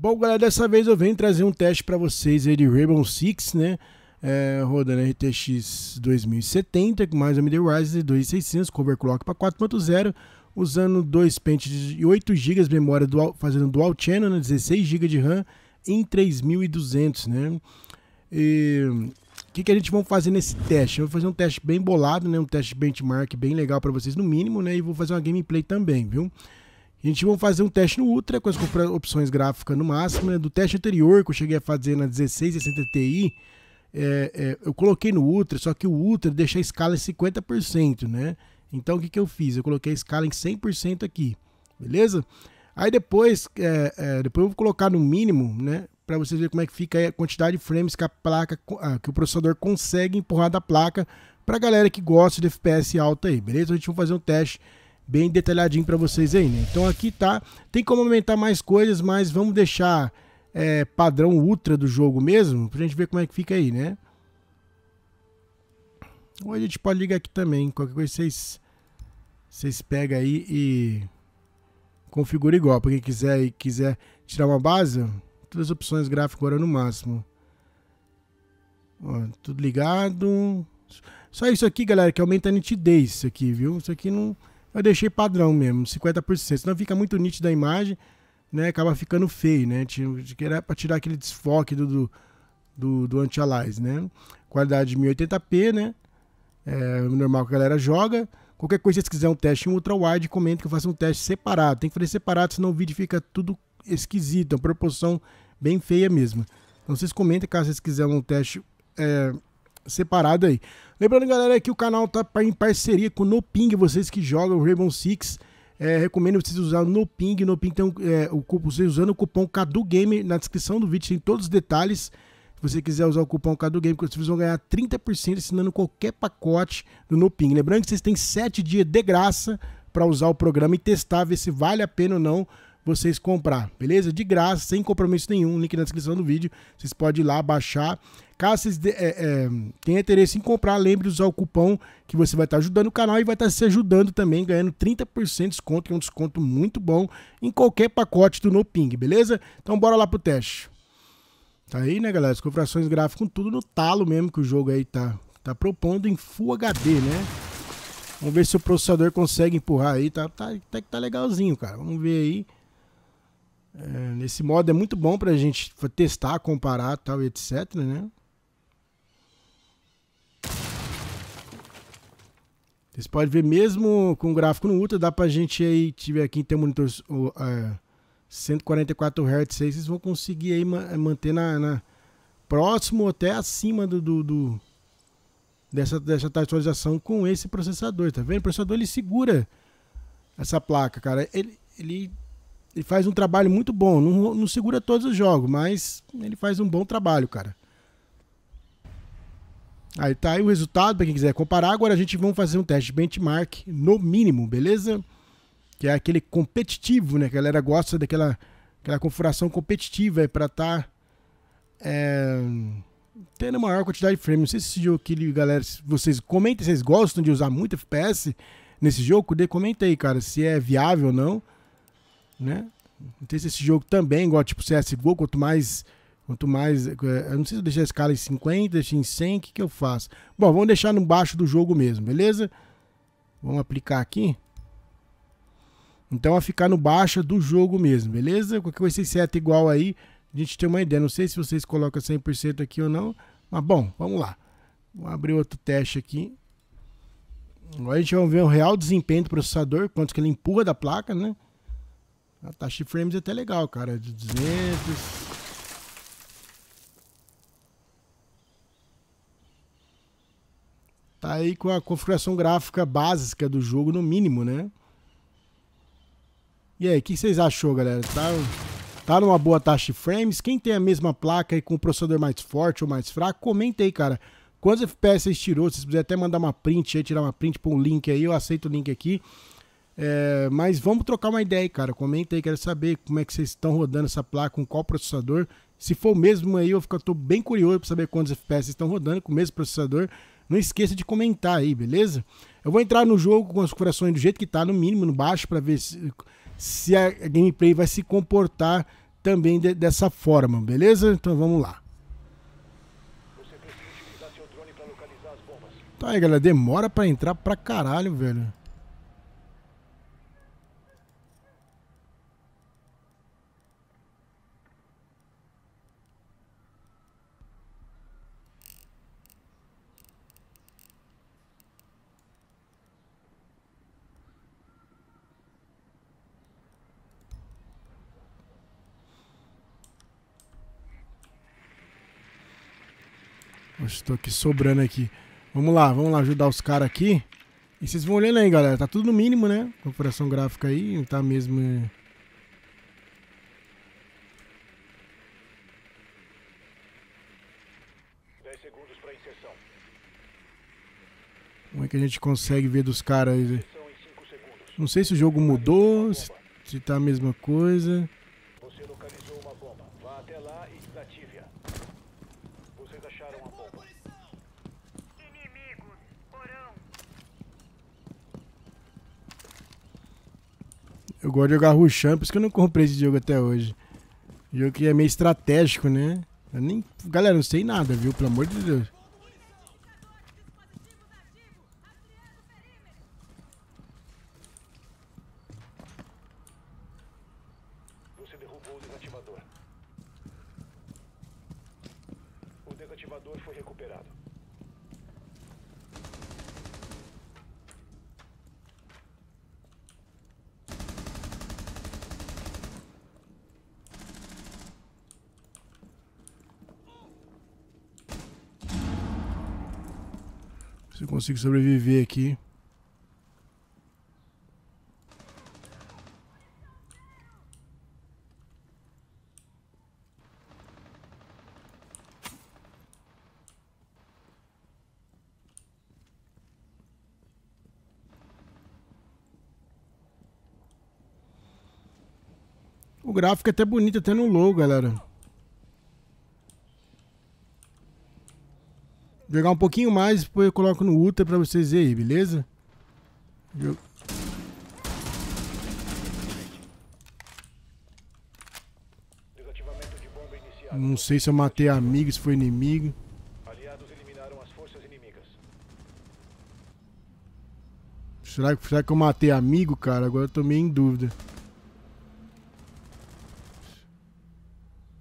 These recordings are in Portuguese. Bom, galera, dessa vez eu venho trazer um teste para vocês aí de Rainbow Six, né? Rodando RTX 2070, mais AMD Ryzen 2600, overclock para 4.0, usando 2 pentes e 8 GB de memória, fazendo dual channel, né? 16 GB de RAM em 3200, né? E o que a gente vai fazer nesse teste? Eu vou fazer um teste bem bolado, né? Um teste benchmark bem legal para vocês, no mínimo, né? E vou fazer uma gameplay também, viu? A gente vai fazer um teste no Ultra, com as opções gráficas no máximo, né? Do teste anterior que eu cheguei a fazer na 1660 Ti, eu coloquei no Ultra, só que o Ultra deixa a escala em 50%, né? Então o que que eu fiz? Eu coloquei a escala em 100% aqui, beleza? Aí depois eu vou colocar no mínimo, né? Para vocês verem como é que fica a quantidade de frames que a placa, que o processador consegue empurrar da placa, para galera que gosta de FPS alta aí, beleza? A gente vai fazer um teste bem detalhadinho para vocês aí, né? Então aqui tá, tem como aumentar mais coisas, mas vamos deixar padrão ultra do jogo mesmo, pra gente ver como é que fica aí, né? Ou a gente pode ligar aqui também, qualquer coisa vocês pegam aí e configura igual, pra quem quiser e quiser tirar uma base, todas as opções gráficas agora no máximo. Ó, tudo ligado. Só isso aqui, galera, que aumenta a nitidez, isso aqui, viu? Isso aqui não... Eu deixei padrão mesmo, 50%, senão fica muito nítido a imagem, né? Acaba ficando feio, né? Era para tirar aquele desfoque do anti-alias, né? Qualidade de 1080p, né? É normal que a galera joga. Qualquer coisa, se vocês quiserem um teste em ultra-wide, comenta que eu faça um teste separado. Tem que fazer separado, senão o vídeo fica tudo esquisito, uma proporção bem feia mesmo. Então vocês comentem caso vocês quiserem um teste... separado aí. Lembrando, galera, que o canal tá em parceria com o No Ping. Vocês que jogam o Rainbow Six, recomendo vocês usarem o No Ping. No Ping tem vocês usando o cupom Cadu Gamer na descrição do vídeo, tem todos os detalhes. Se você quiser usar o cupom Cadu Gamer, vocês vão ganhar 30% assinando qualquer pacote do No Ping. Lembrando que vocês têm 7 dias de graça para usar o programa e testar, ver se vale a pena ou não vocês comprar, beleza? De graça, sem compromisso nenhum, link na descrição do vídeo, vocês podem ir lá, baixar. Caso vocês tenham interesse em comprar, lembre de usar o cupom que você vai estar ajudando o canal e vai estar se ajudando também, ganhando 30% de desconto, que é um desconto muito bom em qualquer pacote do No Ping, beleza? Então bora lá pro teste. Tá aí, né, galera? As configurações gráficas, tudo no talo mesmo que o jogo aí tá propondo em Full HD, né? Vamos ver se o processador consegue empurrar aí, tá legalzinho, cara. Vamos ver aí. Nesse modo é muito bom pra gente testar, comparar, tal, etc, né? Vocês podem ver mesmo com o gráfico no Ultra, dá pra gente aí, tiver aqui, tem um monitor 144 Hz aí, vocês vão conseguir aí manter próximo até acima dessa atualização com esse processador, tá vendo? O processador, ele segura essa placa, cara, ele faz um trabalho muito bom, não segura todos os jogos, mas ele faz um bom trabalho, cara. Aí tá aí o resultado, pra quem quiser comparar. Agora a gente vai fazer um teste de benchmark no mínimo, beleza? Que é aquele competitivo, né? A galera gosta daquela configuração competitiva aí pra estar tendo maior quantidade de frames. Não sei se esse jogo aqui, galera, vocês comentem, vocês gostam de usar muito FPS nesse jogo? Comenta aí, cara, se é viável ou não, né? Não sei se esse jogo também, igual tipo CSGO, quanto mais, eu não sei se eu deixar a escala em 50, deixar em 100, o que eu faço? Bom, vamos deixar no baixo do jogo mesmo, beleza? Vamos aplicar aqui. Então vai ficar no baixo do jogo mesmo, beleza? Qualquer coisa, esse seta igual aí, a gente tem uma ideia. Não sei se vocês colocam 100% aqui ou não, mas bom, vamos lá. Vamos abrir outro teste aqui. Agora a gente vai ver o real desempenho do processador, quanto que ele empurra da placa, né? A taxa de frames é até legal, cara, de 200. Tá aí com a configuração gráfica básica do jogo, no mínimo, né? E aí, o que vocês achou, galera? Tá numa boa taxa de frames? Quem tem a mesma placa e com o processador mais forte ou mais fraco, comenta aí, cara. Quantos FPS vocês tirou? Se vocês quiserem até mandar uma print aí, tirar uma print, pôr um link aí, eu aceito o link aqui. Mas vamos trocar uma ideia aí, cara. Comenta aí, quero saber como é que vocês estão rodando essa placa, com qual processador. Se for o mesmo aí, eu tô bem curioso para saber quantos FPS vocês estão rodando com o mesmo processador. Não esqueça de comentar aí, beleza? Eu vou entrar no jogo com as configurações do jeito que tá, no mínimo, no baixo, para ver se a gameplay vai se comportar também dessa forma, beleza? Então vamos lá. Tá aí, galera, demora pra entrar pra caralho, velho. Estou aqui sobrando aqui. Vamos lá ajudar os caras aqui. E vocês vão olhando aí, galera. Tá tudo no mínimo, né? Configuração gráfica aí, não tá mesmo. Como é que a gente consegue ver dos caras aí? Não sei se o jogo mudou, se tá a mesma coisa. Você localizou uma bomba. Vá até lá e desative-a. Vocês acharam a bomba. Inimigos, porão. Eu gosto de jogar Rushan, por isso que eu não comprei esse jogo até hoje. Jogo que é meio estratégico, né? Eu nem... Galera, não sei nada, viu? Pelo amor de Deus. Você derrubou o desativador. O desativador foi recuperado. Se eu consigo sobreviver aqui. O gráfico é até bonito, até no logo, galera. Vou jogar um pouquinho mais, depois eu coloco no Ultra pra vocês verem aí, beleza? Não sei se eu matei amigo, se foi inimigo. Será que eu matei amigo, cara? Agora eu tô meio em dúvida.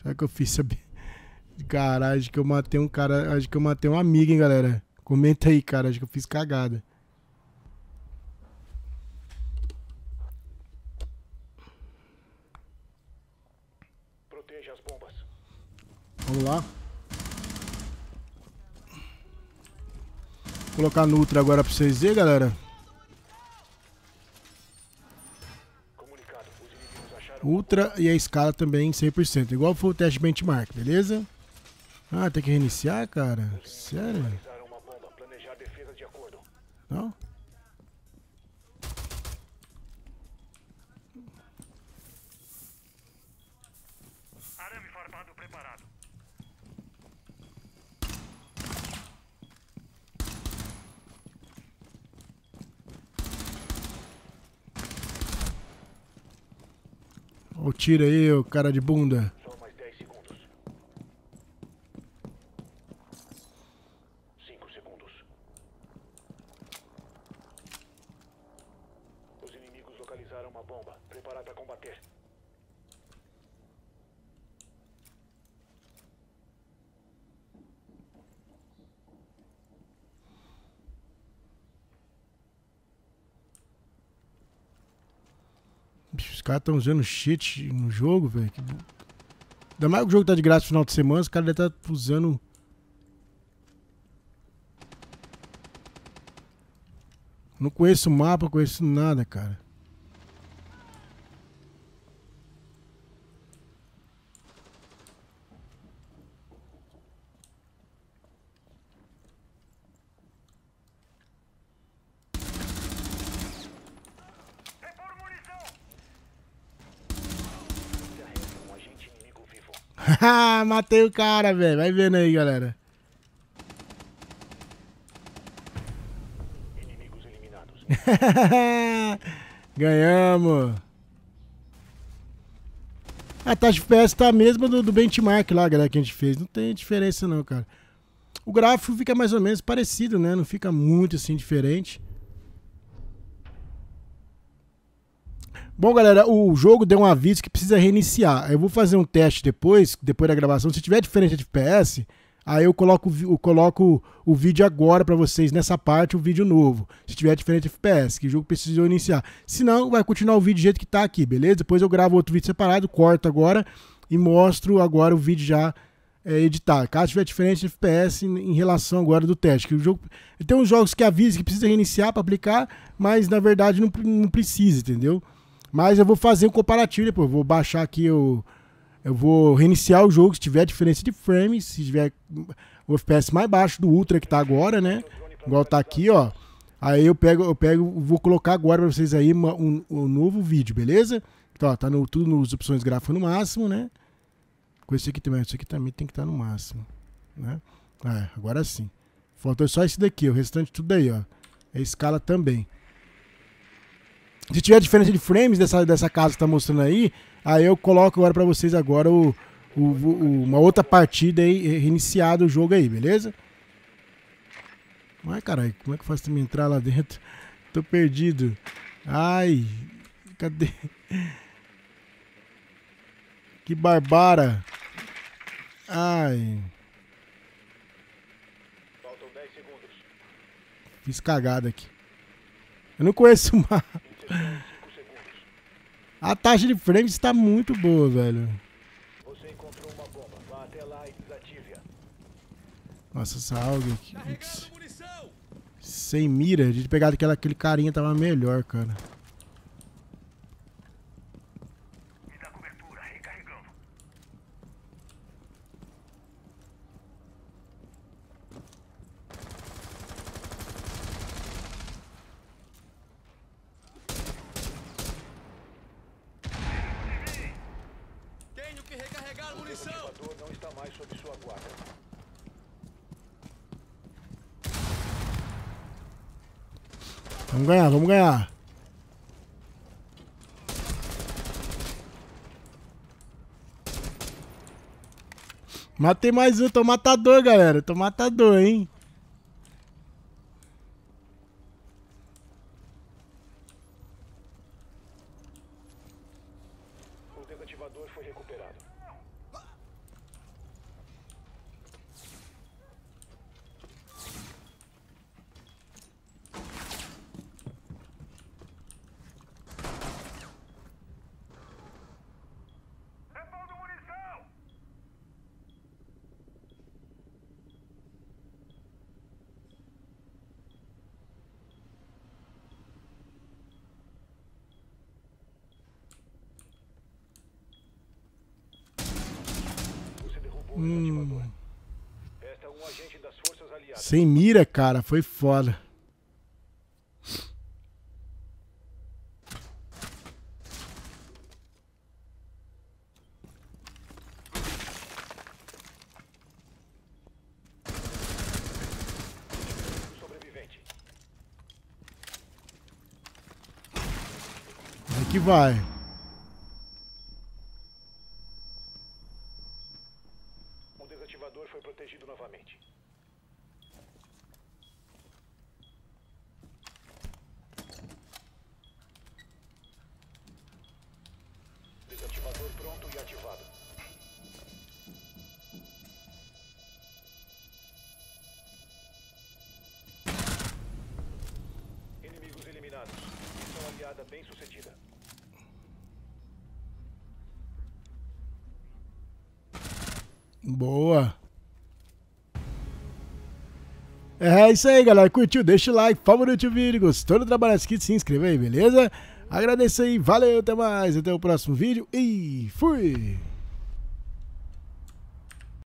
Será que eu fiz saber? Cara, acho que eu matei um cara. Acho que eu matei um amigo, hein, galera. Comenta aí, cara. Acho que eu fiz cagada. Proteja as bombas. Vamos lá. Vou colocar no Ultra agora pra vocês verem, galera. Ultra e a escala também em 100%, igual foi o teste benchmark, beleza? Ah, tem que reiniciar, cara? Sério? Não? Arame farpado preparado. Olha o tiro aí, o cara de bunda. Só mais 10 segundos. 5 segundos. Os inimigos localizaram uma bomba. Preparar para combater. Os caras estão usando cheat no jogo, velho. Ainda mais que o jogo tá de graça no final de semana, os caras devem estar usando. Não conheço o mapa, conheço nada, cara. Ah, matei o cara, velho. Vai vendo aí, galera. Inimigos eliminados. Ganhamos. A taxa de FPS tá a mesma do benchmark lá, galera, que a gente fez. Não tem diferença não, cara. O gráfico fica mais ou menos parecido, né? Não fica muito assim diferente. Bom, galera, o jogo deu um aviso que precisa reiniciar. Eu vou fazer um teste depois da gravação. Se tiver diferença de FPS, aí eu coloco o vídeo agora pra vocês, nessa parte, o vídeo novo. Se tiver diferença de FPS, que o jogo precisou iniciar. Se não, vai continuar o vídeo do jeito que tá aqui, beleza? Depois eu gravo outro vídeo separado, corto agora e mostro agora o vídeo já editado. Caso tiver diferença de FPS em relação agora do teste. Que o jogo... Tem uns jogos que avisam que precisa reiniciar pra aplicar, mas na verdade não precisa, entendeu? Mas eu vou fazer um comparativo depois, vou baixar aqui, eu vou reiniciar o jogo se tiver diferença de frame, se tiver o FPS mais baixo do Ultra que tá agora, né? Igual tá aqui, ó. Aí eu pego, vou colocar agora pra vocês aí um novo vídeo, beleza? Então, ó, tá tudo nas opções gráficas no máximo, né? Com esse aqui também tem que estar no máximo, né? Ah, agora sim. Faltou só esse daqui, o restante tudo aí, ó. A escala também. Se tiver diferença de frames dessa casa que está mostrando aí, aí eu coloco agora para vocês agora uma outra partida aí, reiniciado o jogo aí, beleza? Ai, caralho, como é que eu faço pra me entrar lá dentro? Tô perdido. Ai, cadê? Que barbara. Ai. Faltam 10 segundos. Fiz cagada aqui. Eu não conheço o mapa. A taxa de frames está muito boa, velho. Você encontrou uma bomba. Vá até lá e desative-a. Nossa, essa áudio aqui. Sem mira, a gente pegar aquele carinha tava melhor, cara. Me dá cobertura, recarregando. Vamos ganhar, vamos ganhar. Matei mais um, tô matador, galera. Tô matador, hein? O desativador foi recuperado. Esta é um agente das forças aliadas. Sem mira, cara, foi foda. Sobrevivente. Aí que vai. Bem sucedida. Boa. É isso aí, galera. Curtiu? Deixa o like, favorite o vídeo. Gostou do trabalho aqui? Se inscreva aí, beleza? Agradeço aí. Valeu, até mais. Até o próximo vídeo e fui!